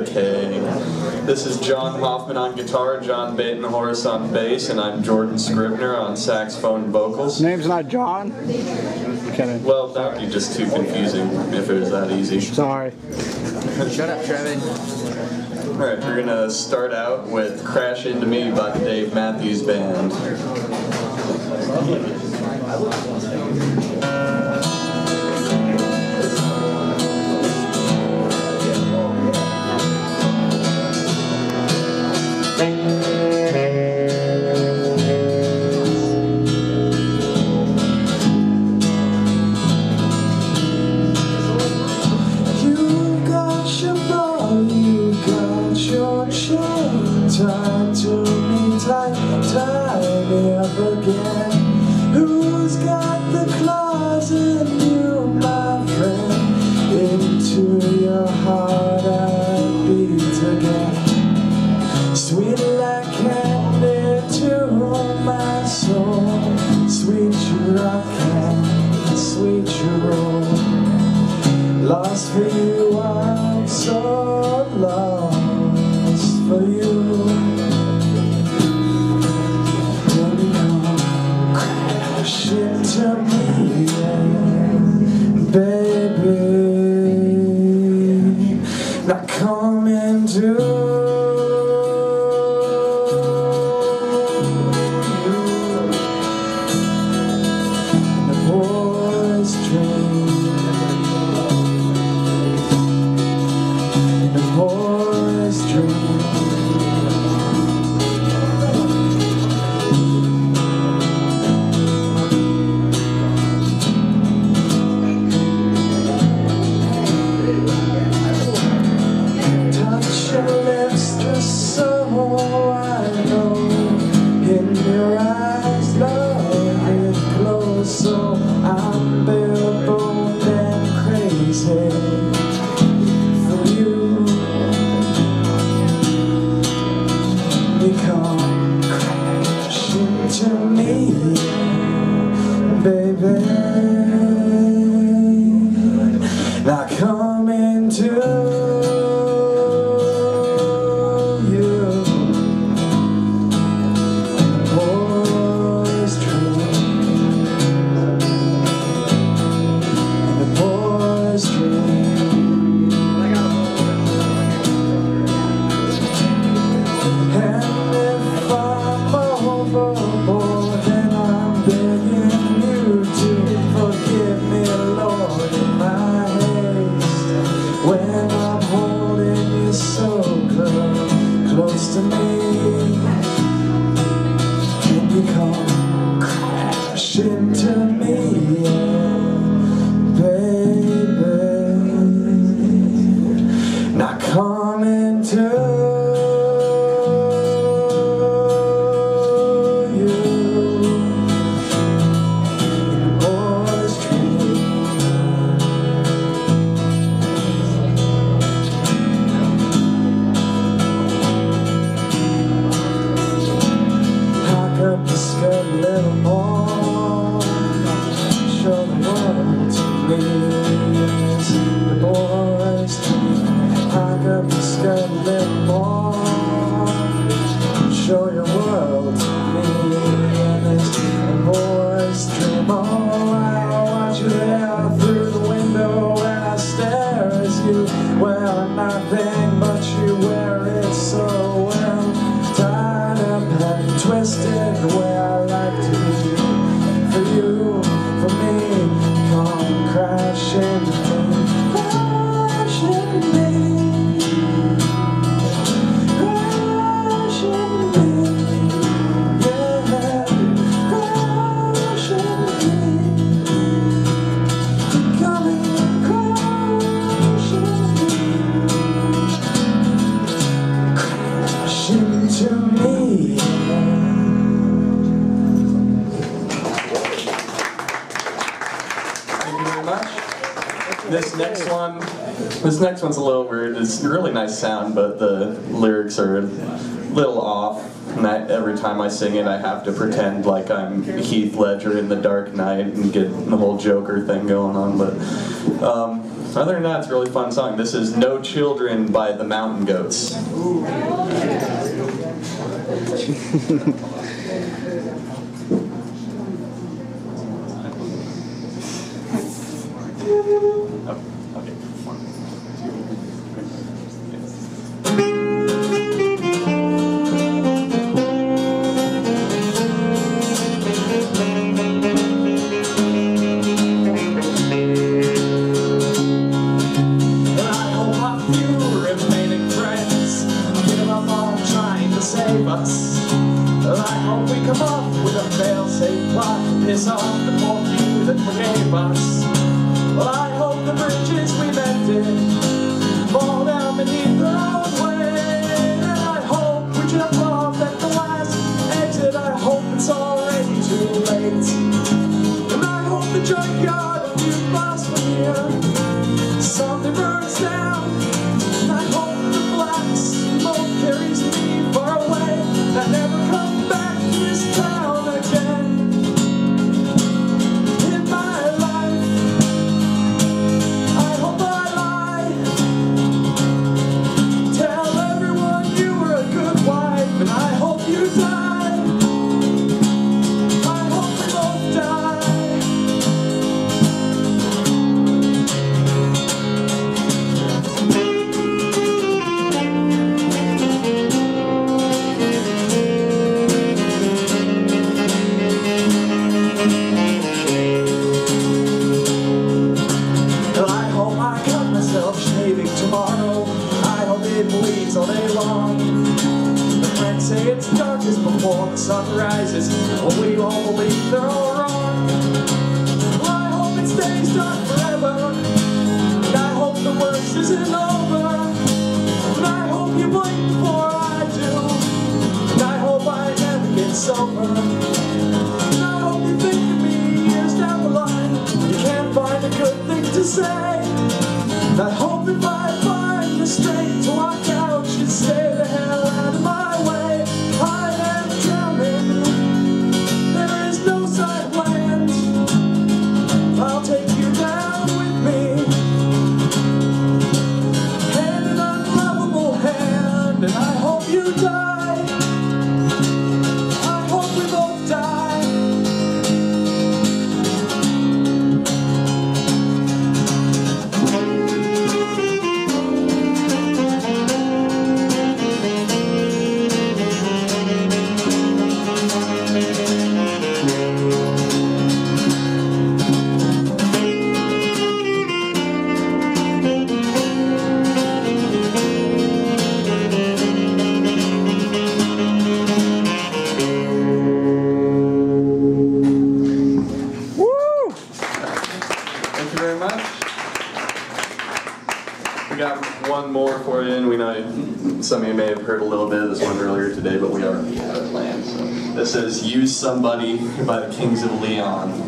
with a K. This is John Hoffman on guitar, John Batenhorst on bass, and I'm Jordan Scribner on saxophone and vocals. Name's not John? Kidding. Well, that would be just too confusing if it was that easy. Sorry. Shut up, Trevi. Alright, we're going to start out with Crash Into Me by the Dave Matthews Band. Tied to me tight, tied up again. Who's got the claws in you, my friend? Into your heart I beat again. Sweet like candy to my soul. Sweet you I can, sweet you roll. Lost for you I'm so lost. For you, baby, come crash into me, baby. Now come and do. This one's a little weird. It's a really nice sound, but the lyrics are a little off, and every time I sing it I have to pretend like I'm Heath Ledger in The Dark Knight and get the whole Joker thing going on, but Other than that, it's a really fun song. This is No Children by The Mountain Goats. Some of you may have heard a little bit of this one earlier today, but we already had it planned. So. This is Use Somebody by the Kings of Leon.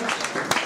much.